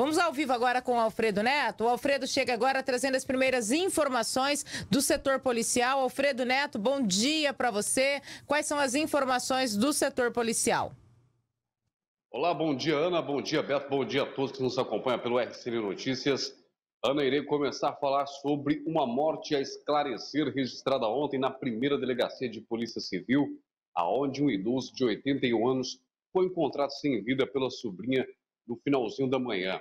Vamos ao vivo agora com o Alfredo Neto. O Alfredo chega agora trazendo as primeiras informações do setor policial. Alfredo Neto, bom dia para você. Quais são as informações do setor policial? Olá, bom dia, Ana. Bom dia, Beto. Bom dia a todos que nos acompanham pelo RCN Notícias. Ana, irei começar a falar sobre uma morte a esclarecer registrada ontem na primeira delegacia de Polícia Civil, aonde um idoso de 81 anos foi encontrado sem vida pela sobrinha no finalzinho da manhã.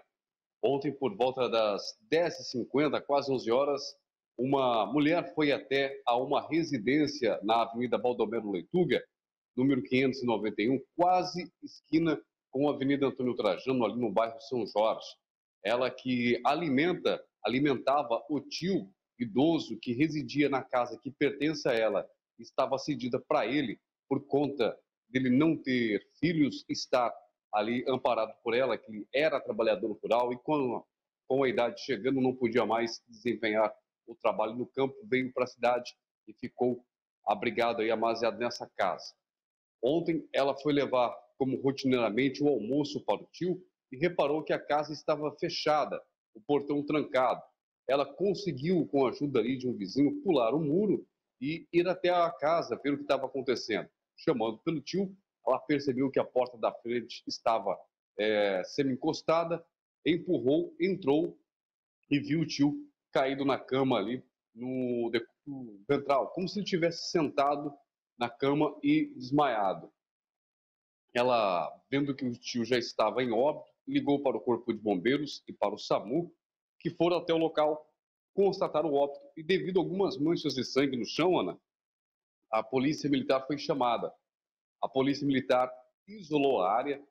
Ontem, por volta das 10h50, quase 11 horas, uma mulher foi até a uma residência na Avenida Baldomero Leituga, número 591, quase esquina com a Avenida Antônio Trajano, ali no bairro São Jorge. Ela que alimentava o tio idoso que residia na casa que pertence a ela, estava cedida para ele por conta dele não ter filhos, estar ali amparado por ela, que era trabalhador rural e com a idade chegando não podia mais desempenhar o trabalho no campo, veio para a cidade e ficou abrigado e amasiado nessa casa. Ontem ela foi levar, como rotineiramente, o almoço para o tio e reparou que a casa estava fechada, o portão trancado. Ela conseguiu, com a ajuda ali de um vizinho, pular o muro e ir até a casa, ver o que estava acontecendo. Chamando pelo tio, ela percebeu que a porta da frente estava semi-encostada, empurrou, entrou e viu o tio caído na cama ali no ventral, como se ele tivesse sentado na cama e desmaiado. Ela, vendo que o tio já estava em óbito, ligou para o Corpo de Bombeiros e para o SAMU, que foram até o local constatar o óbito. E devido a algumas manchas de sangue no chão, Ana, a polícia militar foi chamada. A polícia militar isolou a área,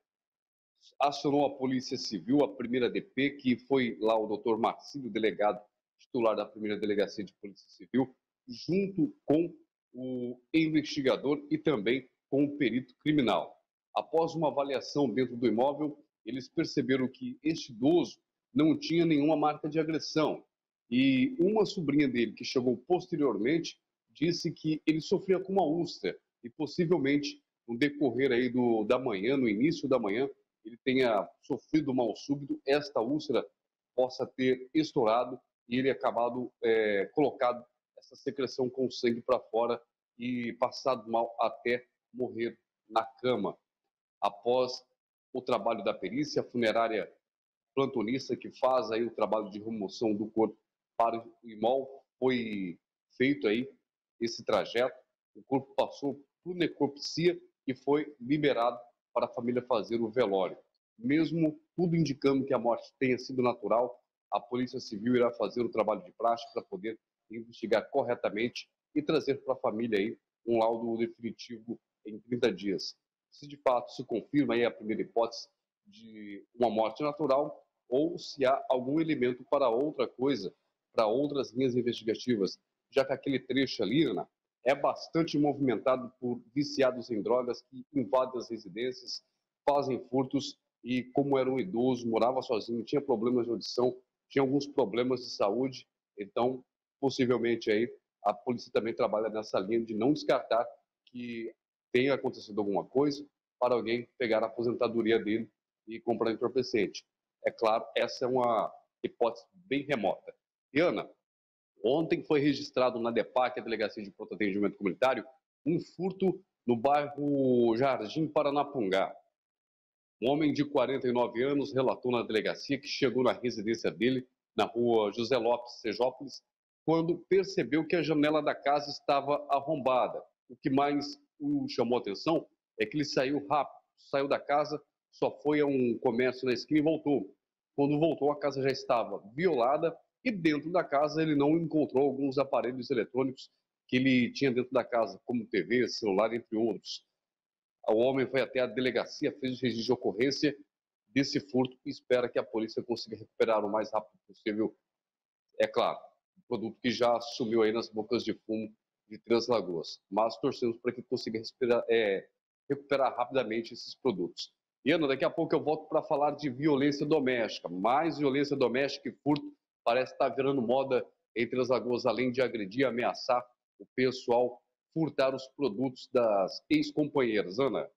acionou a polícia civil, a primeira DP, que foi lá o doutor Marcílio, delegado titular da primeira delegacia de polícia civil, junto com o investigador e também com o perito criminal. Após uma avaliação dentro do imóvel, eles perceberam que este idoso não tinha nenhuma marca de agressão. E uma sobrinha dele, que chegou posteriormente, disse que ele sofria com uma úlcera e possivelmente no decorrer aí da manhã, no início da manhã, ele tenha sofrido mal súbito, esta úlcera possa ter estourado e ele acabado colocado essa secreção com sangue para fora e passado mal até morrer na cama. Após o trabalho da perícia, a funerária plantonista que faz aí o trabalho de remoção do corpo para o imóvel, foi feito aí esse trajeto, o corpo passou por necropsia e foi liberado para a família fazer o velório. Mesmo tudo indicando que a morte tenha sido natural, a Polícia Civil irá fazer o trabalho de praxe para poder investigar corretamente e trazer para a família aí um laudo definitivo em 30 dias. Se de fato se confirma aí a primeira hipótese de uma morte natural ou se há algum elemento para outra coisa, para outras linhas investigativas, já que aquele trecho ali, Ana, é bastante movimentado por viciados em drogas que invadem as residências, fazem furtos e, como era um idoso, morava sozinho, tinha problemas de audição, tinha alguns problemas de saúde. Então, possivelmente, aí a polícia também trabalha nessa linha de não descartar que tenha acontecido alguma coisa para alguém pegar a aposentadoria dele e comprar entorpecente. É claro, essa é uma hipótese bem remota. E, Ana, ontem foi registrado na DEPAC, a Delegacia de Pronto Atendimento Comunitário, um furto no bairro Jardim Paranapungá. Um homem de 49 anos relatou na delegacia que chegou na residência dele, na rua José Lopes Sejópolis, quando percebeu que a janela da casa estava arrombada. O que mais o chamou a atenção é que ele saiu rápido, saiu da casa, só foi a um comércio na esquina e voltou. Quando voltou, a casa já estava violada. E dentro da casa ele não encontrou alguns aparelhos eletrônicos que ele tinha dentro da casa, como TV, celular, entre outros. O homem foi até a delegacia, fez o registro de ocorrência desse furto e espera que a polícia consiga recuperar o mais rápido possível, é claro, um produto que já sumiu aí nas bocas de fumo de Três Lagoas. Mas torcemos para que consiga recuperar rapidamente esses produtos. E, Ana, daqui a pouco eu volto para falar de violência doméstica, mais violência doméstica e furto. Parece estar virando moda entre as Lagoas, além de agredir, ameaçar o pessoal, furtar os produtos das ex-companheiras. Ana?